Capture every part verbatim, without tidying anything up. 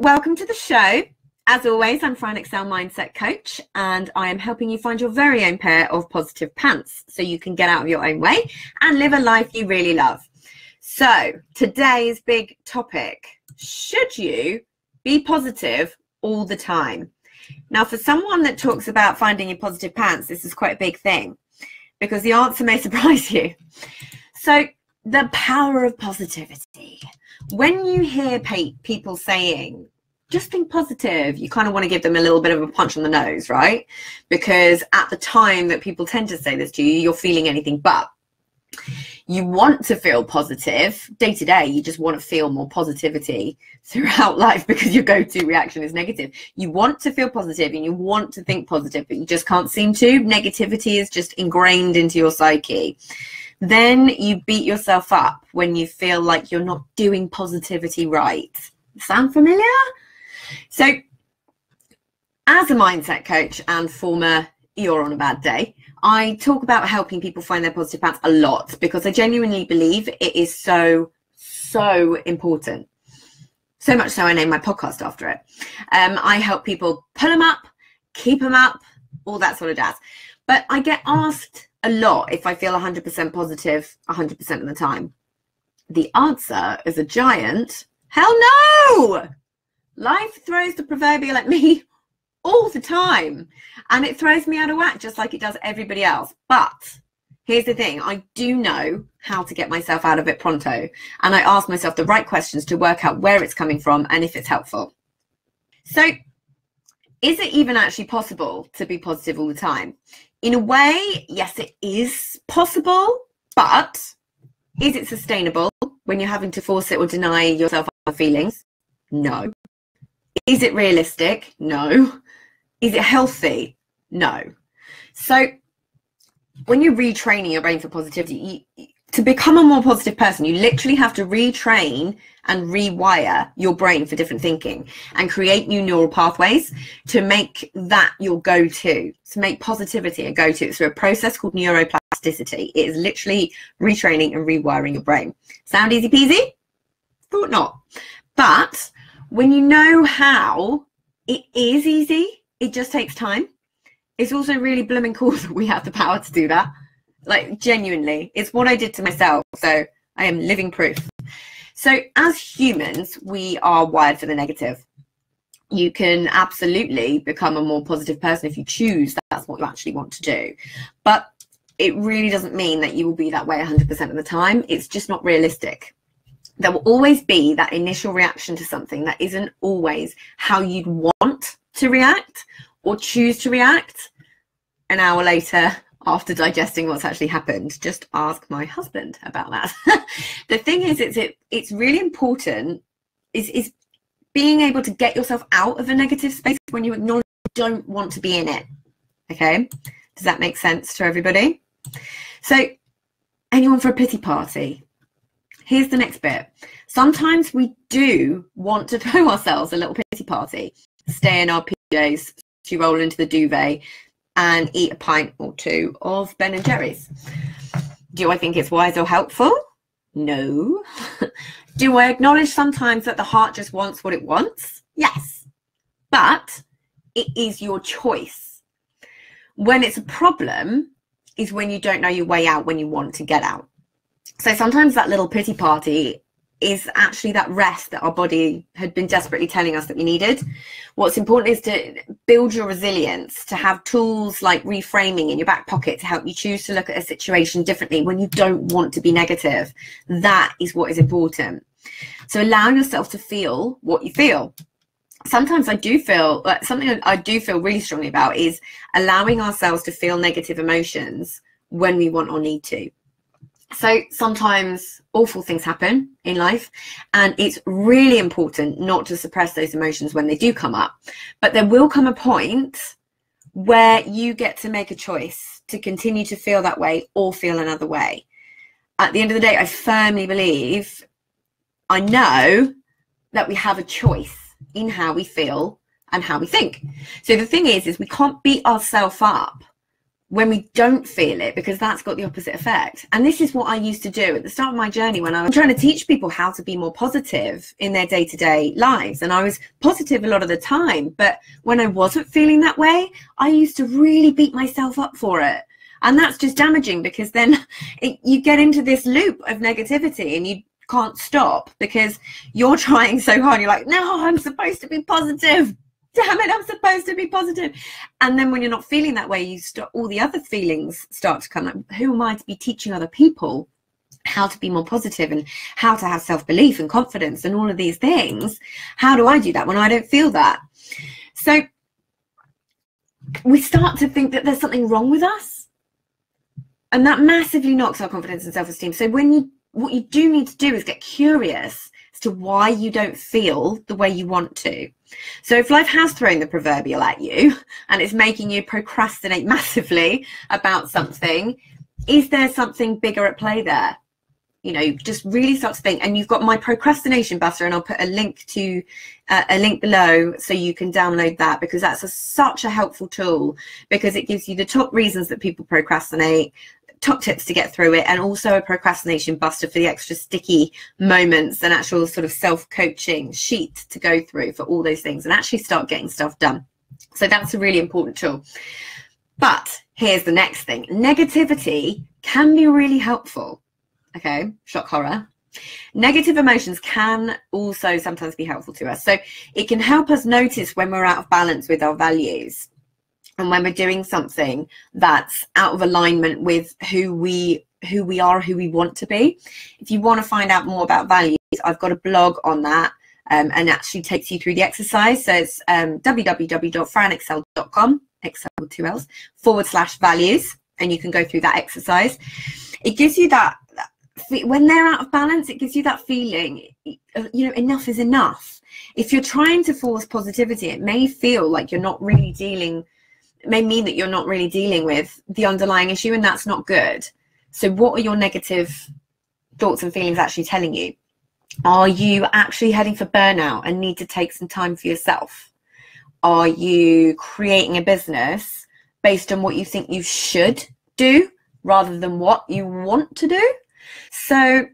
Welcome to the show. As always, I'm Fran Excell Mindset Coach, and I am helping you find your very own pair of positive pants so you can get out of your own way and live a life you really love. So today's big topic, should you be positive all the time? Now, for someone that talks about finding your positive pants, this is quite a big thing because the answer may surprise you. So the power of positivity. When you hear pe- people saying, just think positive, you kind of want to give them a little bit of a punch on the nose, right? Because at the time that people tend to say this to you, you're feeling anything but. You want to feel positive day to day. You just want to feel more positivity throughout life because your go-to reaction is negative. You want to feel positive and you want to think positive, but you just can't seem to. Negativity is just ingrained into your psyche. Then you beat yourself up when you feel like you're not doing positivity right. Sound familiar? So as a mindset coach and former You're on a Bad Day, I talk about helping people find their positive pants a lot because I genuinely believe it is so, so important. So much so I named my podcast after it. Um, I help people pull them up, keep them up, all that sort of jazz. But I get asked a lot if I feel one hundred percent positive one hundred percent of the time. The answer is a giant hell no! Life throws the proverbial at me all the time, and it throws me out of whack just like it does everybody else. But here's the thing, I do know how to get myself out of it pronto, and I ask myself the right questions to work out where it's coming from and if it's helpful. So is it even actually possible to be positive all the time? In a way, yes, it is possible, but is it sustainable when you're having to force it or deny yourself our feelings? No. Is it realistic? No. Is it healthy? No. So when you're retraining your brain for positivity, you, to become a more positive person, you literally have to retrain and rewire your brain for different thinking and create new neural pathways to make that your go-to, to make positivity a go-to. It's through a process called neuroplasticity. It is literally retraining and rewiring your brain. Sound easy peasy? Thought not. But when you know how, it is easy. It just takes time. It's also really blooming cool that we have the power to do that. Like, genuinely, it's what I did to myself. So I am living proof. So as humans, we are wired for the negative. You can absolutely become a more positive person if you choose. That's what you actually want to do. But it really doesn't mean that you will be that way one hundred percent of the time. It's just not realistic. There will always be that initial reaction to something that isn't always how you'd want to react or choose to react an hour later after digesting what's actually happened. Just ask my husband about that. The thing is, it's, it, it's really important is, is being able to get yourself out of a negative space when you acknowledge you don't want to be in it. Okay. Does that make sense to everybody? So anyone for a pity party? Here's the next bit. Sometimes we do want to throw ourselves a little pity party, stay in our P Js, to roll into the duvet and eat a pint or two of Ben and Jerry's. Do I think it's wise or helpful? No. Do I acknowledge sometimes that the heart just wants what it wants? Yes. But it is your choice. When it's a problem is when you don't know your way out, when you want to get out. So sometimes that little pity party is actually that rest that our body had been desperately telling us that we needed. What's important is to build your resilience, to have tools like reframing in your back pocket to help you choose to look at a situation differently when you don't want to be negative. That is what is important. So allow yourself to feel what you feel. Sometimes I do feel, something I do feel really strongly about is allowing ourselves to feel negative emotions when we want or need to. So sometimes awful things happen in life, and it's really important not to suppress those emotions when they do come up. But there will come a point where you get to make a choice to continue to feel that way or feel another way. At the end of the day, I firmly believe, I know that we have a choice in how we feel and how we think. So the thing is, is we can't beat ourselves up when we don't feel it, because that's got the opposite effect. And this is what I used to do at the start of my journey when I was trying to teach people how to be more positive in their day-to-day lives. And I was positive a lot of the time, but when I wasn't feeling that way, I used to really beat myself up for it. And that's just damaging, because then it, you get into this loop of negativity and you can't stop because you're trying so hard. You're like, no, I'm supposed to be positive. Damn it, I'm supposed to be positive. And then when you're not feeling that way, you start, all the other feelings start to come up. Who am I to be teaching other people how to be more positive and how to have self-belief and confidence and all of these things? How do I do that when I don't feel that? So we start to think that there's something wrong with us, and that massively knocks our confidence and self-esteem. So when you, what you do need to do is get curious as to why you don't feel the way you want to. So if life has thrown the proverbial at you and it's making you procrastinate massively about something, is there something bigger at play there? You know, just really start to think. And you've got my procrastination buster, and I'll put a link to uh, a link below so you can download that, because that's a, such a helpful tool, because it gives you the top reasons that people procrastinate, top tips to get through it, and also a procrastination buster for the extra sticky moments and actual sort of self-coaching sheet to go through for all those things and actually start getting stuff done. So that's a really important tool. But here's the next thing. Negativity can be really helpful. Okay, shock horror. Negative emotions can also sometimes be helpful to us. So it can help us notice when we're out of balance with our values, and when we're doing something that's out of alignment with who we who we are, who we want to be. If you want to find out more about values, I've got a blog on that, um, and actually takes you through the exercise. So it's um, w w w dot fran excell dot com, Excel with two L's, forward slash values, and you can go through that exercise. It gives you that, that when they're out of balance, it gives you that feeling, you know, enough is enough. If you're trying to force positivity, it may feel like you're not really dealing. It may mean that you're not really dealing with the underlying issue, and that's not good. So what are your negative thoughts and feelings actually telling you? Are you actually heading for burnout and need to take some time for yourself? Are you creating a business based on what you think you should do rather than what you want to do? So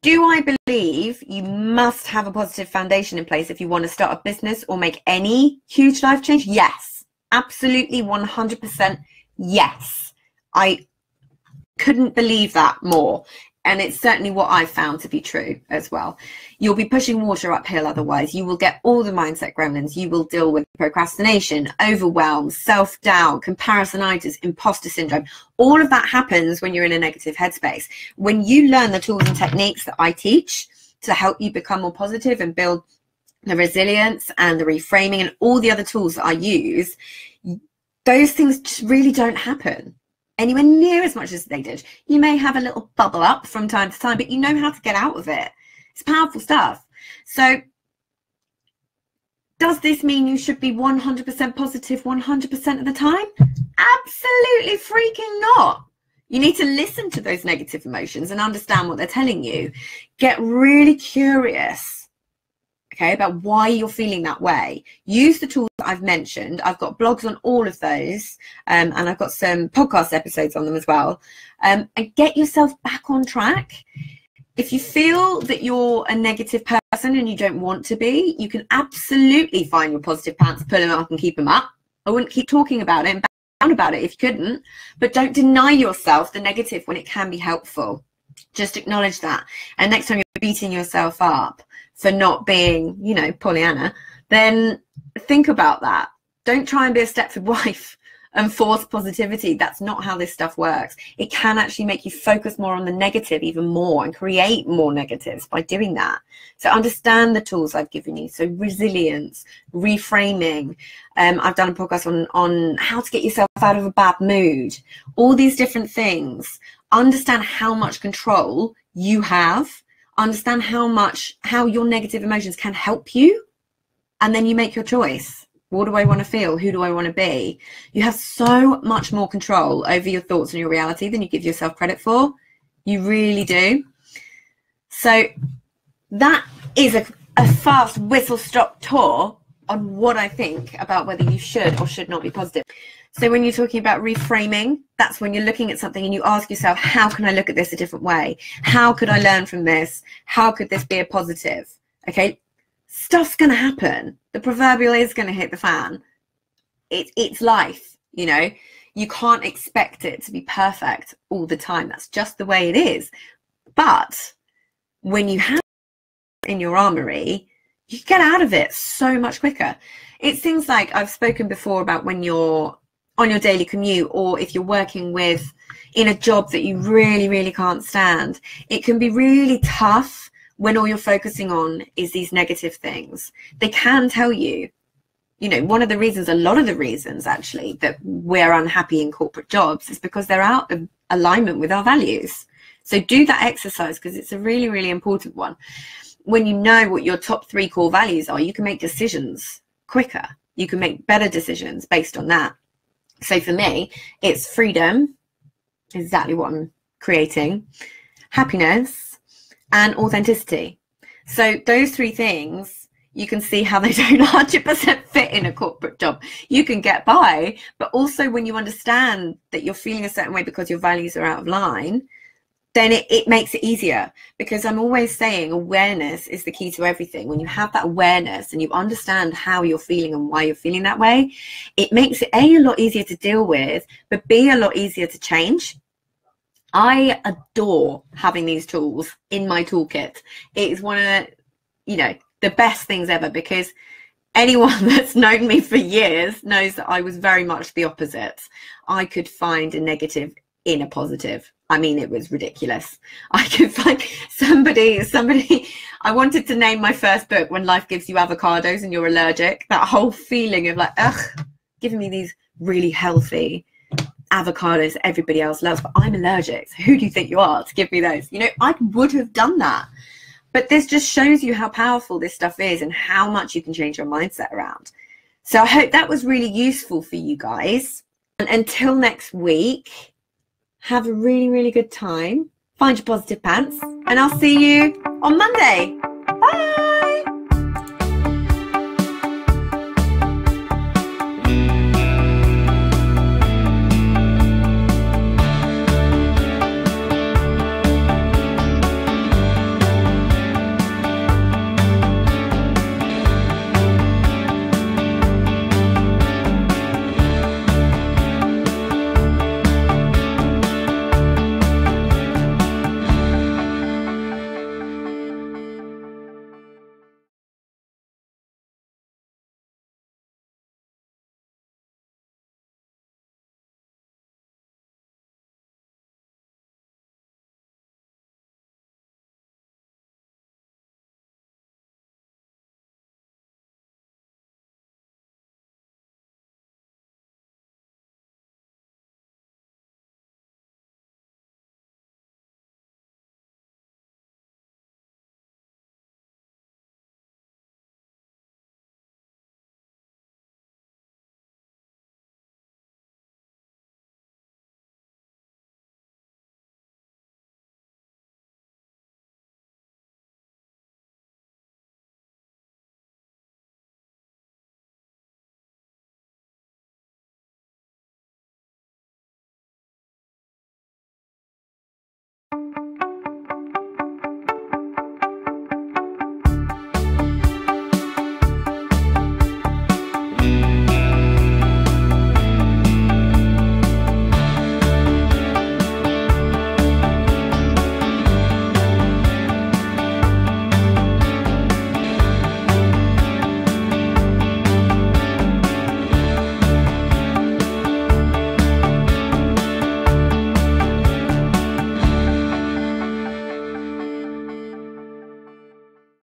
do I believe you must have a positive foundation in place if you want to start a business or make any huge life change? Yes. Absolutely, one hundred percent yes. I couldn't believe that more, and it's certainly what I found to be true as well. You'll be pushing water uphill otherwise. You will get all the mindset gremlins. You will deal with procrastination, overwhelm, self-doubt, comparisonitis, imposter syndrome. All of that happens when you're in a negative headspace. When you learn the tools and techniques that I teach to help you become more positive and build the resilience and the reframing and all the other tools that I use, those things just really don't happen anywhere near as much as they did. You may have a little bubble up from time to time, but you know how to get out of it. It's powerful stuff. So does this mean you should be one hundred percent positive one hundred percent of the time? Absolutely freaking not. You need to listen to those negative emotions and understand what they're telling you. Get really curious, okay, about why you're feeling that way. Use the tools that I've mentioned. I've got blogs on all of those, um, and I've got some podcast episodes on them as well. Um, and get yourself back on track. If you feel that you're a negative person and you don't want to be, you can absolutely find your positive pants, pull them up and keep them up. I wouldn't keep talking about it and back down about it if you couldn't, but don't deny yourself the negative when it can be helpful. Just acknowledge that. And next time you're beating yourself up for not being, you know, Pollyanna, then think about that. Don't try and be a Stepford wife and force positivity. That's not how this stuff works. It can actually make you focus more on the negative even more and create more negatives by doing that. So understand the tools I've given you. So resilience, reframing. Um, I've done a podcast on, on how to get yourself out of a bad mood. All these different things. Understand how much control you have. Understand how much, how your negative emotions can help you, and then you make your choice. What do I want to feel? Who do I want to be? You have so much more control over your thoughts and your reality than you give yourself credit for. You really do. So that is a, a fast whistle-stop tour on what I think about whether you should or should not be positive. So when you're talking about reframing, that's when you're looking at something and you ask yourself, how can I look at this a different way? How could I learn from this? How could this be a positive? Okay, stuff's going to happen. The proverbial is going to hit the fan. It, it's life, you know. You can't expect it to be perfect all the time. That's just the way it is. But when you have it in your armory, you get out of it so much quicker. It's things like I've spoken before about when you're on your daily commute, or if you're working with in a job that you really, really can't stand. It can be really tough when all you're focusing on is these negative things. They can tell you, you know, one of the reasons, a lot of the reasons actually, that we're unhappy in corporate jobs is because they're out of alignment with our values. So do that exercise, because it's a really, really important one. When you know what your top three core values are, you can make decisions quicker. You can make better decisions based on that. So for me, it's freedom, exactly what I'm creating, happiness, and authenticity. So those three things, you can see how they don't one hundred percent fit in a corporate job. You can get by, but also when you understand that you're feeling a certain way because your values are out of line, then it, it makes it easier, because I'm always saying awareness is the key to everything. When you have that awareness and you understand how you're feeling and why you're feeling that way, it makes it A, a lot easier to deal with, but B, a lot easier to change. I adore having these tools in my toolkit. It is one of, you know, the best things ever, because anyone that's known me for years knows that I was very much the opposite. I could find a negative in a positive. I mean, it was ridiculous. I could find somebody, somebody, I wanted to name my first book When Life Gives You Avocados and You're Allergic. That whole feeling of like, ugh, giving me these really healthy avocados that everybody else loves, but I'm allergic. So who do you think you are to give me those? You know, I would have done that. But this just shows you how powerful this stuff is and how much you can change your mindset around. So I hope that was really useful for you guys. And until next week, have a really, really good time. Find your positive pants, and I'll see you on Monday.